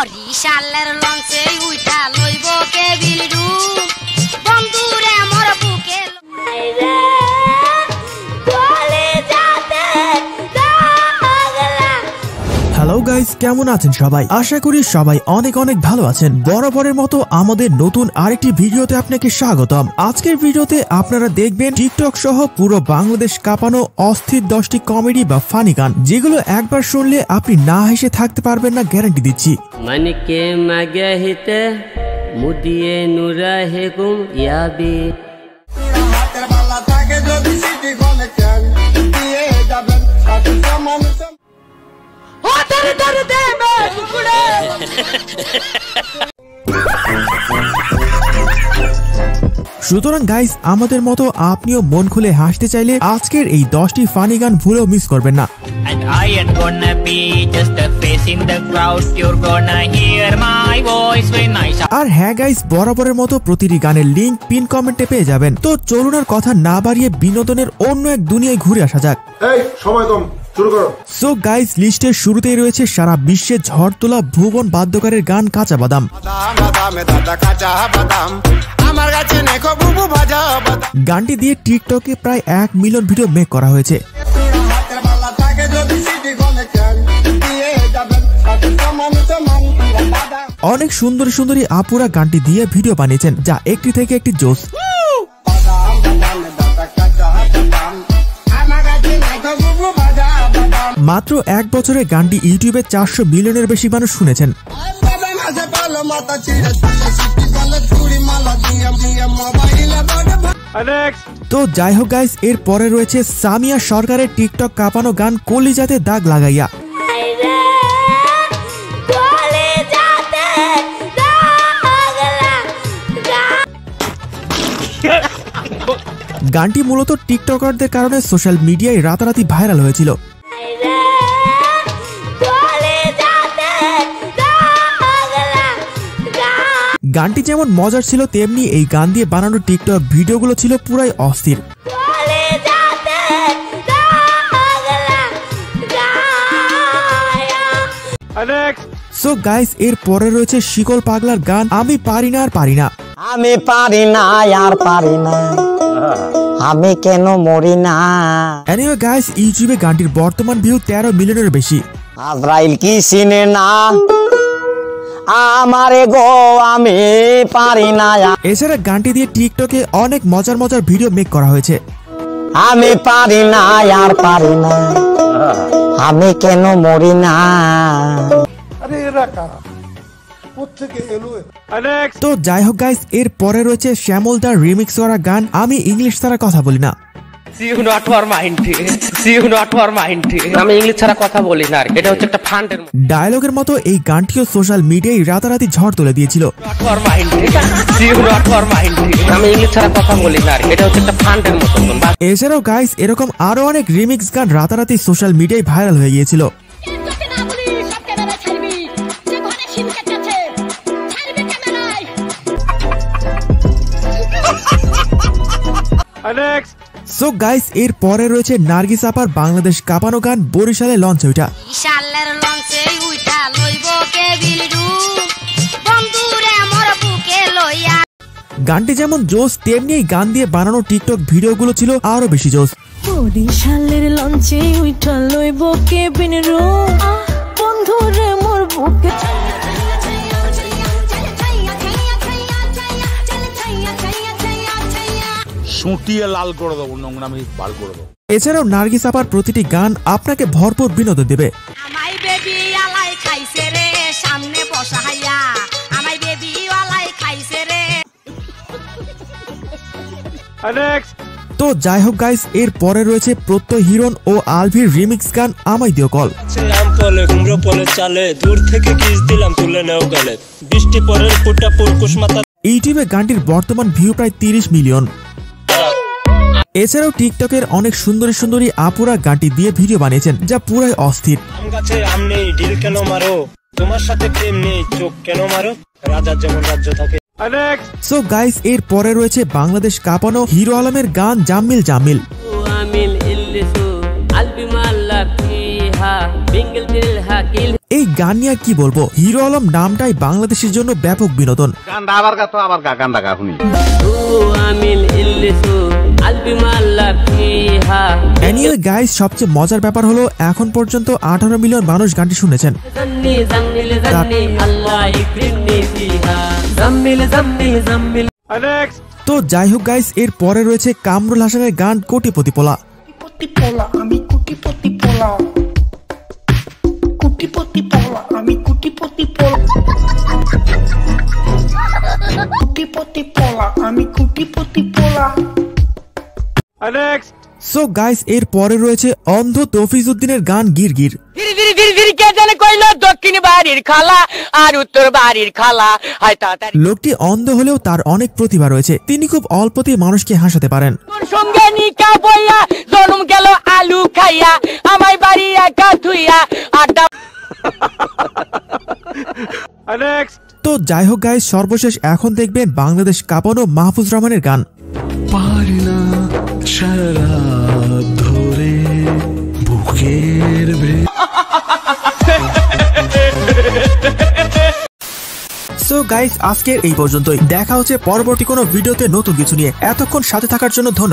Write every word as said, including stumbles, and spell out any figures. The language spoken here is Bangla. বরিশালের লঞ্চে উইঠা লইব কে বিলু বন্ধুরে আমার বুকে হ্যালো গাইস, কেমন আছেন সবাই? আশা করি সবাই অনেক অনেক ভালো আছেন। বরাবরের মতো আমাদের নতুন আরেকটি ভিডিওতে আপনাকে স্বাগতম। আজকের ভিডিওতে আপনারা দেখবেন টিকটক সহ পুরো বাংলাদেশ কাঁপানো অস্থির দশটি কমেডি বা ফানি গান, যেগুলো একবার শুনলে আপনি না হেসে থাকতে পারবেন না, গ্যারান্টি দিচ্ছি। সুতরাং গাইস, আমাদের মতো আপনিও মন খুলে হাসতে চাইলে আজকের এই দশটি ফানি গান ভুলেও মিস করবেন না। আর হ্যাঁ গাইস, বরাবরের মতো প্রতিটি গানের লিংক পিন কমেন্টে পেয়ে যাবেন। তো চলুন আর কথা না বাড়িয়ে বিনোদনের অন্য এক দুনিয়ায় ঘুরে আসা যাক। এই সময় কম। সো গাইস, লিস্টের শুরুতেই রয়েছে সারা বিশ্বে ঝড় তোলা ভুবন বাদ্যকারের গান কাঁচা বাদাম। গানটি দিয়ে টিকটকে প্রায় এক মিলিয়ন ভিডিও মেক করা হয়েছে। অনেক সুন্দরী সুন্দরী আপুরা গানটি দিয়ে ভিডিও বানিয়েছেন, যা একটি থেকে একটি জোস। মাত্র এক বছরে গানটি ইউটিউবে চারশো মিলিয়নের বেশি মানুষ শুনেছেন। তো যাই হোক গাইস, এর পরে রয়েছে সামিয়া সরকারের টিকটক কাঁপানো গান কলিজাতে দাগ লাগাইয়া। গানটি মূলত টিকটকারদের কারণে সোশ্যাল মিডিয়ায় রাতারাতি ভাইরাল হয়েছিল। গানটি যেমন মজার ছিল, তেমনি এই গান দিয়ে বানানো টিকটক ভিডিওগুলো ছিল পুরাই অস্থির। সো গাইস, এর পরে রয়েছে শিকল পাগলার গান আমি পারি না আর পারি না। আমি পারি না আর পারি না, আমি কেন মরি না। এনিওয়ে গাইস, ইউটিউবে গানটির বর্তমান ভিউ তেরো মিলিয়নের বেশি। আজরাইল কি সিনে না আমারে গো, আমি পারি না। এছাড়া গানটি দিয়ে টিকটকে অনেক মজার মজার ভিডিও মেক করা হয়েছে। আমি পারি না আর পারি না, আমি কেন মরি না। আরে এরা কারা? তো যাই হোক গাইস, এর পরে রয়েছে শ্যামল দা রিমিক্স করা গান আমি ইংলিশ ছাড়া কথা বলি না। ডায়লগের মতো এই গানটিও সোশ্যাল মিডিয়ায় রাতারাতি ঝড় তুলে দিয়েছিল। এছাড়াও গাইস, এরকম আরো অনেক রিমিক্স গান রাতারাতি সোশ্যাল মিডিয়ায় ভাইরাল হয়ে গিয়েছিল। সো গাইস, এর পরে রয়েছে নার্গিস আপার বাংলাদেশ কাঁপানো গান বরিশালের লঞ্চ ওইটা। গানটি যেমন জোস, তেমনি এই গান দিয়ে বানানো টিকটক ভিডিওগুলো ছিল আরো বেশি জোস। বরিশালের লঞ্চে উইঠা লইব কে বিলু বন্ধুরে মোর বুকে। এছাড়াও নার্গিস আপার প্রতিটি গান আপনাকে ভরপুর বিনোদন দেবে। তো যাই হোক গাইস, এর পরে রয়েছে প্রত্যয় হিরণ ও আলভির রিমিক্স গান আমায় দিও কল। ইউটিউবে গানটির বর্তমান ভিউ প্রায় তিরিশ মিলিয়ন। এছাড়াও টিকটকের অনেক সুন্দরী সুন্দরী আপুরা গানটি দিয়ে ভিডিও বানিয়েছেন, যা পুরাই অস্থির। সো গাইস, এর পরে রয়েছে বাংলাদেশ কাঁপানো হিরো আলমের গান জামিল জামিল। এই গান নিয়ে কি বলবো, হিরো আলম নামটাই বাংলাদেশের জন্য ব্যাপক বিনোদন। অ্যানিয়াল গাইস, সবচেয়ে মজার ব্যাপার হলো এখন পর্যন্ত আঠারো মিলিয়ন মানুষ গানটি শুনেছেন। তো যাই হোক গাইস, এর পরে রয়েছে কামরুল হাসানের গান কোটিপতি পোলা। সো গাইস, এর পরে রয়েছে অন্ধ তৌফিজউদ্দিনের গান গির গির। লোকটি অন্ধ হলেও তার অনেক প্রতিভা রয়েছে, তিনি খুব অল্পতেই মানুষকে হাসাতে পারেন। তো যাই হোক গাইস, সর্বশেষ এখন দেখবেন বাংলাদেশ কাঁপানো মাহফুজ রহমানের গান। সো গাইস, আজকের এই পর্যন্তই। দেখা হচ্ছে পরবর্তী কোনো ভিডিওতে নতুন কিছু নিয়ে। এতক্ষণ সাথে থাকার জন্য ধন্যবাদ।